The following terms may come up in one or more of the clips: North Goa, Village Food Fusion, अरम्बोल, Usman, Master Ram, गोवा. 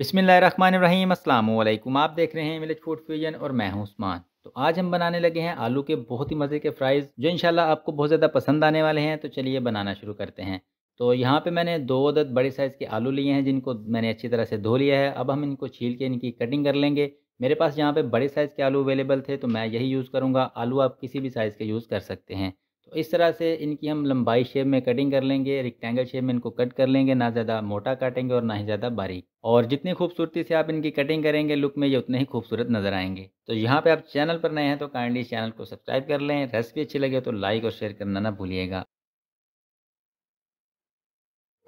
बिस्मिल्लाहिर्रहमानिर्रहीम, अस्सलाम वालेकुम। आप देख रहे हैं विलेज फूड फ्यूजन और मैं हूं उस्मान। तो आज हम बनाने लगे हैं आलू के बहुत ही मज़े के फ्राइज़, जो इंशाल्लाह आपको बहुत ज़्यादा पसंद आने वाले हैं। तो चलिए बनाना शुरू करते हैं। तो यहाँ पे मैंने 2 अदद बड़े साइज़ के आलू लिए हैं, जिनको मैंने अच्छी तरह से धो लिया है। अब हम इनको छील के इनकी कटिंग कर लेंगे। मेरे पास यहाँ पर बड़े साइज़ के आलू अवेलेबल थे, तो मैं यही यूज़ करूँगा। आलू आप किसी भी साइज़ के यूज़ कर सकते हैं। तो इस तरह से इनकी हम लंबाई शेप में कटिंग कर लेंगे, रेक्टेंगल शेप में इनको कट कर लेंगे। ना ज़्यादा मोटा काटेंगे और ना ही ज़्यादा बारीक। और जितनी खूबसूरती से आप इनकी कटिंग करेंगे लुक में, ये उतने ही खूबसूरत नज़र आएंगे। तो यहाँ पे आप चैनल पर नए हैं तो काइंडली चैनल को सब्सक्राइब कर लें। रेसिपी अच्छी लगे तो लाइक और शेयर करना ना भूलिएगा।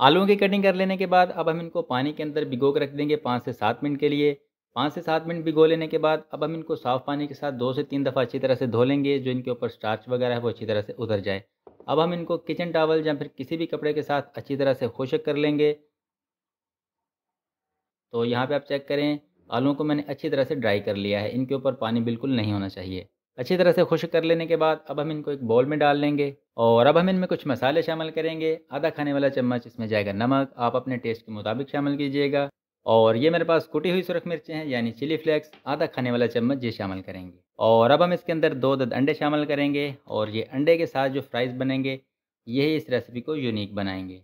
आलूओं की कटिंग कर लेने के बाद अब हम इनको पानी के अंदर भिगो के रख देंगे 5 से 7 मिनट के लिए। 5 से 7 मिनट भिगो लेने के बाद अब हम इनको साफ़ पानी के साथ 2 से 3 दफ़ा अच्छी तरह से धो लेंगे, जो इनके ऊपर स्टार्च वगैरह है वो अच्छी तरह से उतर जाए। अब हम इनको किचन टॉवल या फिर किसी भी कपड़े के साथ अच्छी तरह से खुश्क कर लेंगे। तो यहाँ पे आप चेक करें, आलूओं को मैंने अच्छी तरह से ड्राई कर लिया है। इनके ऊपर पानी बिल्कुल नहीं होना चाहिए। अच्छी तरह से खुश्क कर लेने के बाद अब हम इनको एक बाउल में डाल लेंगे। और अब हम इनमें कुछ मसाले शामिल करेंगे। आधा खाने वाला चम्मच इसमें जाएगा नमक, आप अपने टेस्ट के मुताबिक शामिल कीजिएगा। और ये मेरे पास कुटी हुई सुरख मिर्चें हैं यानी चिली फ्लेक्स, आधा खाने वाला चम्मच ये शामिल करेंगे। और अब हम इसके अंदर 2 अदद अंडे शामिल करेंगे। और ये अंडे के साथ जो फ्राइज़ बनेंगे यही इस रेसिपी को यूनिक बनाएंगे।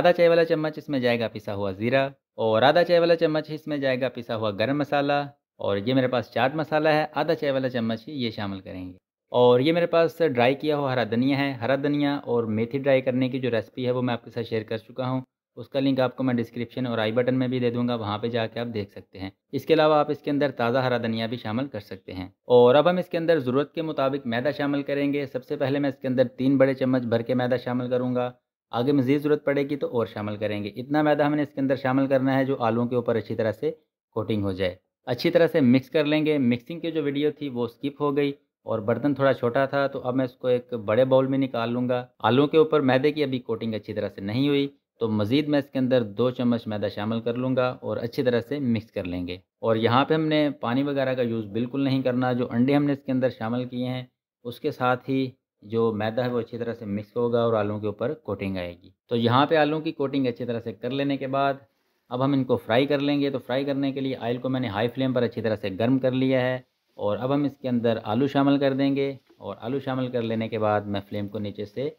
आधा चाय वाला चम्मच इसमें जाएगा पिसा हुआ ज़ीरा, और आधा चाय वाला चम्मच इसमें जाएगा पिसा हुआ गर्म मसाला। और ये मेरे पास चाट मसाला है, आधा चाय वाला चम्मच ही ये शामिल करेंगे। और ये मेरे पास ड्राई किया हुआ हरा धनिया है। हरा धनिया और मेथी ड्राई करने की जो रेसिपी है वो मैं आपके साथ शेयर कर चुका हूँ। उसका लिंक आपको मैं डिस्क्रिप्शन और आई बटन में भी दे दूंगा, वहाँ पे जाके आप देख सकते हैं। इसके अलावा आप इसके अंदर ताज़ा हरा धनिया भी शामिल कर सकते हैं। और अब हम इसके अंदर ज़रूरत के मुताबिक मैदा शामिल करेंगे। सबसे पहले मैं इसके अंदर 3 बड़े चम्मच भर के मैदा शामिल करूँगा। आगे मज़ीद ज़रूरत पड़ेगी तो और शामिल करेंगे। इतना मैदा हमने इसके अंदर शामिल करना है जो आलूओं के ऊपर अच्छी तरह से कोटिंग हो जाए। अच्छी तरह से मिक्स कर लेंगे। मिक्सिंग की जो वीडियो थी वो स्किप हो गई और बर्तन थोड़ा छोटा था, तो अब मैं इसको एक बड़े बाउल में निकाल लूँगा। आलूओं के ऊपर मैदे की अभी कोटिंग अच्छी तरह से नहीं हुई, तो मज़ीद मैं इसके अंदर 2 चम्मच मैदा शामिल कर लूँगा और अच्छी तरह से मिक्स कर लेंगे। और यहाँ पे हमने पानी वगैरह का यूज़ बिल्कुल नहीं करना। जो अंडे हमने इसके अंदर शामिल किए हैं उसके साथ ही जो मैदा है वो अच्छी तरह से मिक्स होगा और आलूओं के ऊपर कोटिंग आएगी। तो यहाँ पे आलूओं की कोटिंग अच्छी तरह से कर लेने के बाद अब हम इनको फ्राई कर लेंगे। तो फ्राई करने के लिए ऑयल को मैंने हाई फ्लेम पर अच्छी तरह से गर्म कर लिया है। और अब हम इसके अंदर आलू शामिल कर देंगे। और आलू शामिल कर लेने के बाद मैं फ्लेम को नीचे से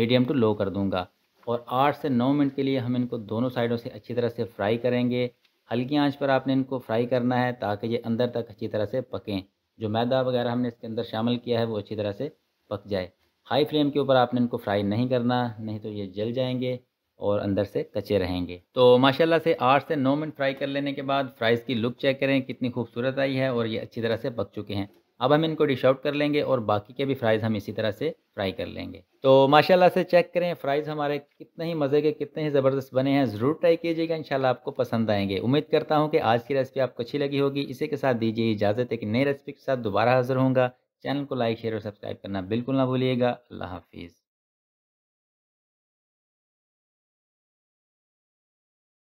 मीडियम टू लो कर दूँगा। और 8 से 9 मिनट के लिए हम इनको दोनों साइडों से अच्छी तरह से फ्राई करेंगे। हल्की आंच पर आपने इनको फ्राई करना है ताकि ये अंदर तक अच्छी तरह से पकें। जो मैदा वगैरह हमने इसके अंदर शामिल किया है वो अच्छी तरह से पक जाए। हाई फ्लेम के ऊपर आपने इनको फ्राई नहीं करना, नहीं तो ये जल जाएंगे और अंदर से कच्चे रहेंगे। तो माशाल्लाह से 8 से 9 मिनट फ्राई कर लेने के बाद फ्राइज़ की लुक चेक करें कितनी खूबसूरत आई है। और ये अच्छी तरह से पक चुके हैं। अब हम इनको डिश आउट कर लेंगे और बाकी के भी फ्राइज़ हम इसी तरह से फ्राई कर लेंगे। तो माशाल्लाह से चेक करें फ्राइज़ हमारे कितने ही मज़े के, कितने ही ज़बरदस्त बने हैं। ज़रूर ट्राई कीजिएगा, इंशाल्लाह आपको पसंद आएंगे। उम्मीद करता हूं कि आज की रेसिपी आपको अच्छी लगी होगी। इसी के साथ दीजिए इजाज़त, एक नई रेसिपी के साथ दोबारा हाज़िर होंगे। चैनल को लाइक, शेयर और सब्सक्राइब करना बिल्कुल ना भूलिएगा। अल्लाह हाफिज़।